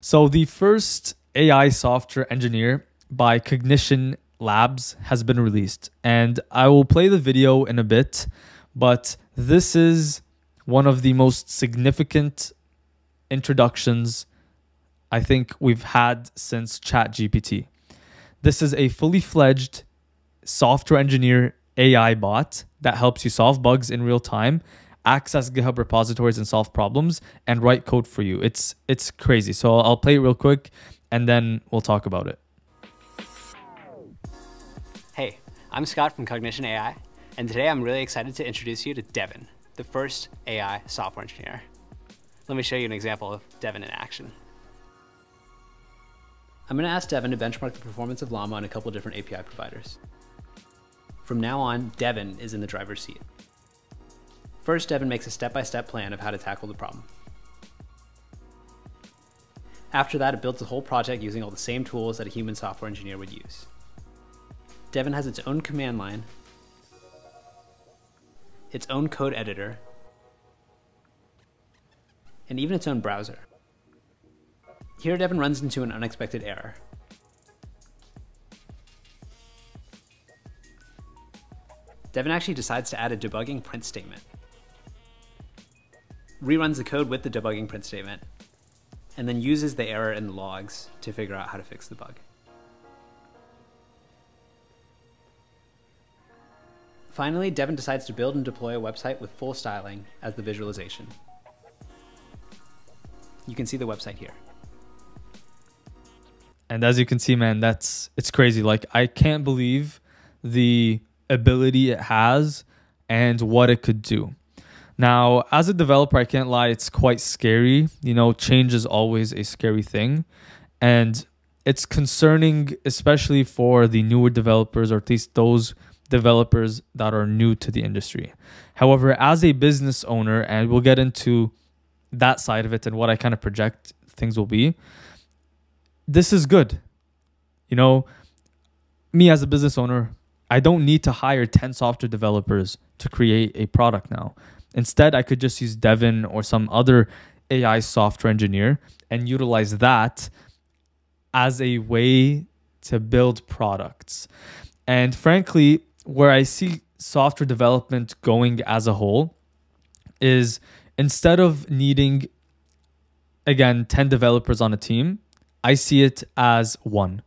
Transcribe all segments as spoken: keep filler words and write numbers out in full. So the first A I software engineer by Cognition Labs has been released, and I will play the video in a bit, but this is one of the most significant introductions I think we've had since ChatGPT. This is a fully fledged software engineer A I bot that helps you solve bugs in real time, access GitHub repositories and solve problems, and write code for you. It's, it's crazy. So I'll play it real quick and then we'll talk about it. Hey, I'm Scott from Cognition A I, and today I'm really excited to introduce you to Devin, the first A I software engineer. Let me show you an example of Devin in action. I'm going to ask Devin to benchmark the performance of Llama on a couple different A P I providers. From now on, Devin is in the driver's seat. First, Devin makes a step-by-step plan of how to tackle the problem. After that, it builds the whole project using all the same tools that a human software engineer would use. Devin has its own command line, its own code editor, and even its own browser. Here, Devin runs into an unexpected error. Devin actually decides to add a debugging print statement, reruns the code with the debugging print statement, and then uses the error in the logs to figure out how to fix the bug. Finally, Devin decides to build and deploy a website with full styling as the visualization. You can see the website here. And as you can see, man, that's, it's crazy. Like, I can't believe the ability it has and what it could do. Now, as a developer, I can't lie, it's quite scary. You know, change is always a scary thing. And it's concerning, especially for the newer developers, or at least those developers that are new to the industry. However, as a business owner, and we'll get into that side of it and what I kind of project things will be, this is good. You know, me as a business owner, I don't need to hire ten software developers to create a product now. Instead, I could just use Devin or some other A I software engineer and utilize that as a way to build products. And frankly, where I see software development going as a whole is, instead of needing, again, ten developers on a team, I see it as one.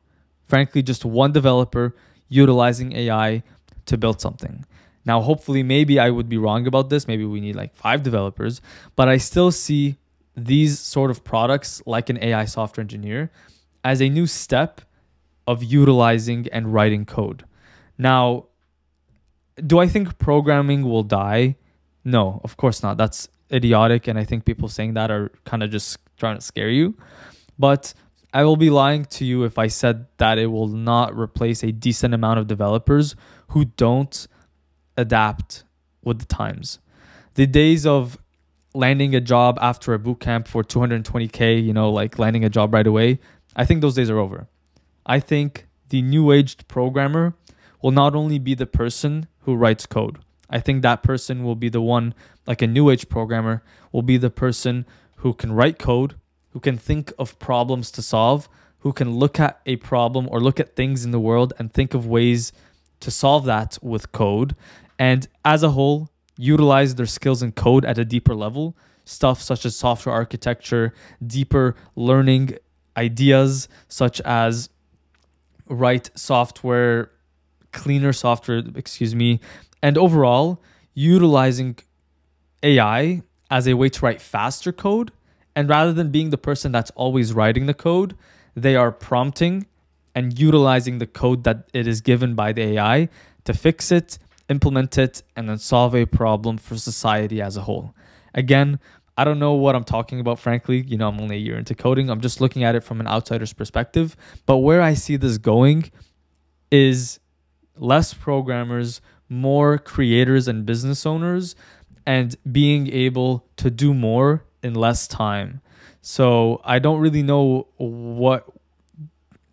Frankly, just one developer utilizing A I to build something. Now, hopefully, maybe I would be wrong about this. Maybe we need like five developers, but I still see these sort of products like an A I software engineer as a new step of utilizing and writing code. Now, do I think programming will die? No, of course not. That's idiotic. And I think people saying that are kind of just trying to scare you. But I will be lying to you if I said that it will not replace a decent amount of developers who don't adapt with the times. The days of landing a job after a boot camp for two hundred twenty K, you know, like landing a job right away, I think those days are over. I think the new aged programmer will not only be the person who writes code. I think that person will be the one, like a new age programmer, will be the person who can write code, who can think of problems to solve, who can look at a problem or look at things in the world and think of ways to solve that with code, and as a whole, utilize their skills in code at a deeper level, stuff such as software architecture, deeper learning ideas such as write software, cleaner software, excuse me, and overall, utilizing A I as a way to write faster code. And rather than being the person that's always writing the code, they are prompting and utilizing the code that it is given by the A I to fix it, implement it, and then solve a problem for society as a whole. Again, I don't know what I'm talking about, frankly. You know, I'm only a year into coding. I'm just looking at it from an outsider's perspective. But where I see this going is less programmers, more creators and business owners, and being able to do more in less time. So I don't really know what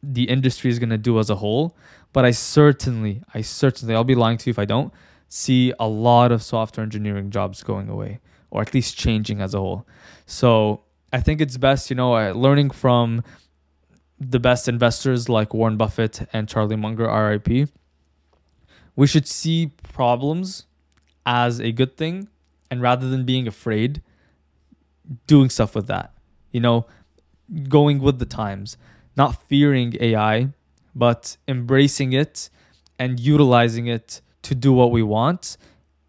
the industry is going to do as a whole, but I certainly, I certainly, I'll be lying to you if I don't see a lot of software engineering jobs going away, or at least changing as a whole. So I think it's best, you know, uh, learning from the best investors like Warren Buffett and Charlie Munger, R I P. We should see problems as a good thing, and rather than being afraid, doing stuff with that, you know, going with the times, not fearing A I, but embracing it and utilizing it to do what we want.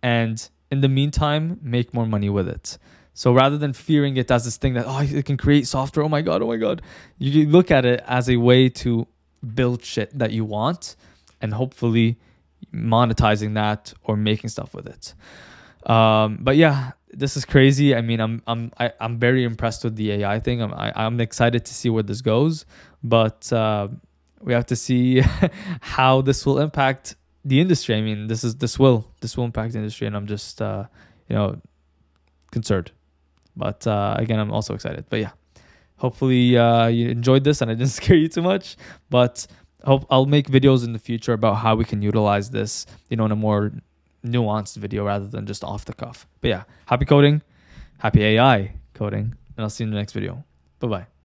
And in the meantime, make more money with it. So rather than fearing it as this thing that, oh, it can create software, oh my God, oh my God, you look at it as a way to build shit that you want and hopefully monetizing that or making stuff with it. Um, but yeah, this is crazy. I mean, I'm I'm I, I'm very impressed with the A I thing. I'm I, I'm excited to see where this goes, but uh, we have to see how this will impact the industry. I mean, this is this will this will impact the industry, and I'm just uh, you know concerned. But uh, again, I'm also excited. But yeah, hopefully uh, you enjoyed this, and I didn't scare you too much. But hope I'll make videos in the future about how we can utilize this, you know, in a more nuanced video rather than just off the cuff. But yeah, happy coding, happy A I coding, and I'll see you in the next video. Bye-bye.